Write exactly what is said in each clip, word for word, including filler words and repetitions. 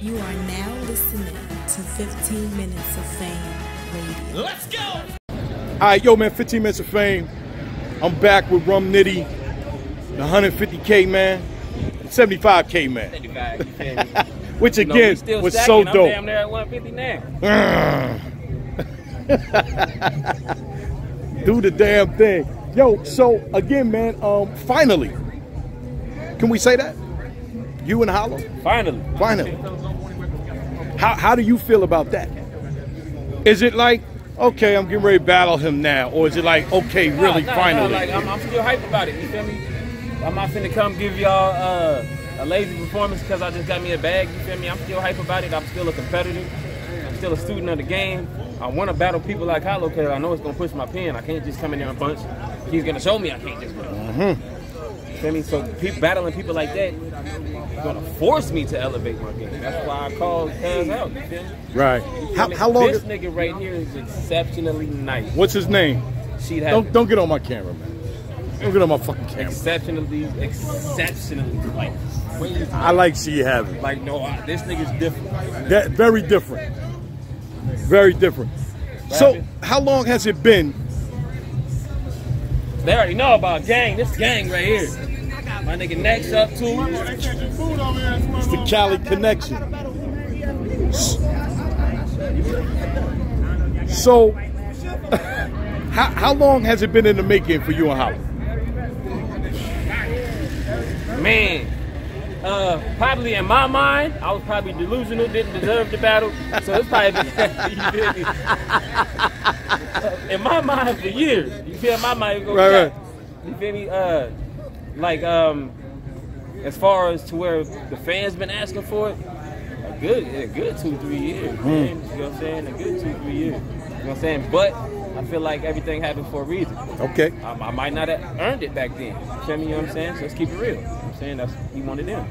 You are now listening to fifteen minutes of fame radio. Let's go! All right, yo, man, fifteen minutes of fame. I'm back with Rum Nitty, the one hundred fifty K man, seventy-five K man. seventy-five K. Which again you know, was stacking. So dope. I'm damn near at one fifty-nine. Do the damn thing. Yo, so again, man, um, finally, can we say that? You and Hollow? Finally. Finally. How, how do you feel about that? Is it like, okay, I'm getting ready to battle him now? Or is it like, okay, no, really, no, finally? No, like, I'm, I'm still hyped about it, you feel me? I'm not finna come give y'all uh, a lazy performance because I just got me a bag, you feel me? I'm still hyped about it. I'm still a competitor. I'm still a student of the game. I want to battle people like Hollow because I know it's going to push my pen. I can't just come in there and punch. He's going to show me I can't just punch. Mm-hmm. I mean, so people battling people like that is gonna force me to elevate my game. That's why I called Taz out. You feel me? Right. How, how long? This nigga right here is exceptionally nice. What's his name? She'd have. Don't don't get on my camera, man. Don't get on my fucking camera. Exceptionally, exceptionally nice. I like She'd have it. Like no, I, this nigga's different. That very different. Very different. So how long has it been? They already know about gang. This gang right here. My nigga next up too. It's the Cali Connection. So, how, how long has it been in the making for you and Hollow? Man, uh, probably in my mind, I was probably delusional, didn't deserve the battle. So it's probably been in my mind for years. You feel my mind go right, right. You feel me? Uh, like um, as far as to where the fans been asking for it, a good, a good two, three years. Mm. Man, you know what I'm saying? A good two, three years. You know what I'm saying? But I feel like everything happened for a reason. Okay. I, I might not have earned it back then. You feel me? You know what I'm saying? So let's keep it real. You know what I'm saying? That's he wanted them.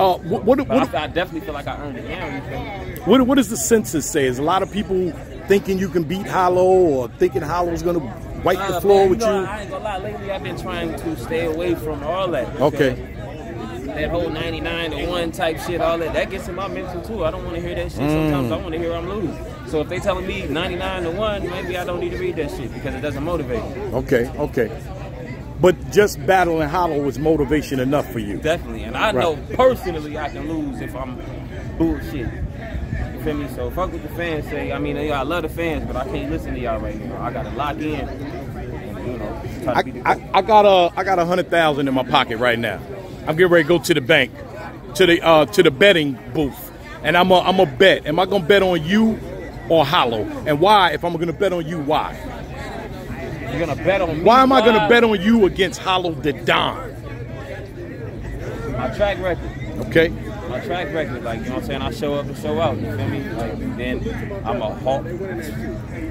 Uh, what? What? But what I, I definitely feel like I earned it now. You feel me? What? What does the census say? Is a lot of people thinking you can beat Hollow or thinking Hollow's gonna wipe uh, the floor man, you with know, you? I ain't gonna lie, lately I've been trying to stay away from all that. Okay. That whole ninety-nine to one type shit, all that, that gets in my mental too. I don't wanna hear that shit. Mm. Sometimes I wanna hear I'm losing. So if they telling me ninety-nine to one, maybe I don't need to read that shit because it doesn't motivate me. Okay, okay. But just battling Hollow was motivation enough for you? Definitely, and I right. know personally I can lose if I'm bullshit. Feel me? So fuck what the fans say. I mean, I love the fans, but I can't listen to y'all right now. I gotta lock in. And, you know, try to I, be the I, I got a I got a hundred thousand in my pocket right now. I'm getting ready to go to the bank, to the uh, to the betting booth, and I'm a, I'm a bet. Am I gonna bet on you or Hollow? And why? If I'm gonna bet on you, why? You're gonna bet on me. Why am why? I gonna bet on you against Hollow Da Don? My track record. Okay. My track record, like, you know what I'm saying? I show up and show out, you feel me? Like, then I'm a hawk.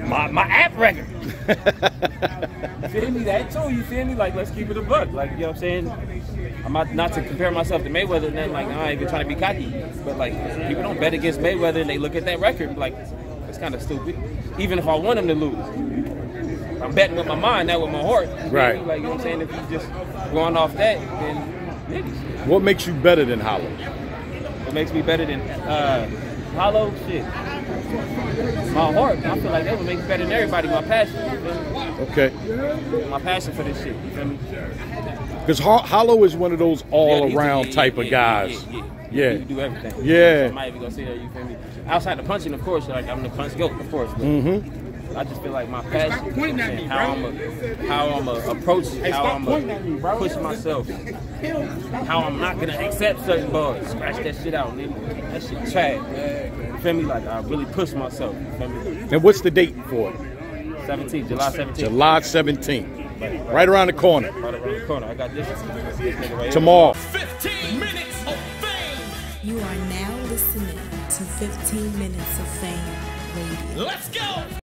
My, my app record. You feel me? That too, you feel me? Like, let's keep it a buck. Like, you know what I'm saying? I'm not, not to compare myself to Mayweather and then, like, I ain't even trying to be cocky. But, like, people don't bet against Mayweather and they look at that record. Like, that's kind of stupid. Even if I want them to lose, I'm betting with my mind, not with my heart. You right. Me? Like, you know what I'm saying? If you're just going off that, then niggas. What makes you better than Hollow? Makes me better than uh, Hollow shit. My heart, I feel like that would make me better than everybody. My passion, you feel me? Okay. My passion for this shit, you feel me? Because Hollow is one of those all-around yeah, yeah, type yeah, of guys. Yeah, yeah, yeah. yeah. You do everything. Yeah. I'm not even gonna say that, you feel me? Outside the punching, of course, like I'm the punch goat, of course. Mm-hmm. I just feel like my passion, you know what I'm saying, how I'm a, how I'm a approach it, how I'm a push myself. How I'm not gonna accept certain bars. Scratch that shit out, nigga. That shit trash. You feel me? Like I really push myself. You feel me? And what's the date for it? Seventeenth, July seventeenth. July seventeenth. Right, right. right around the corner. Right around the corner. I got this, this nigga right tomorrow. Here. Fifteen minutes of fame. You are now listening to fifteen minutes of fame radio. Let's go!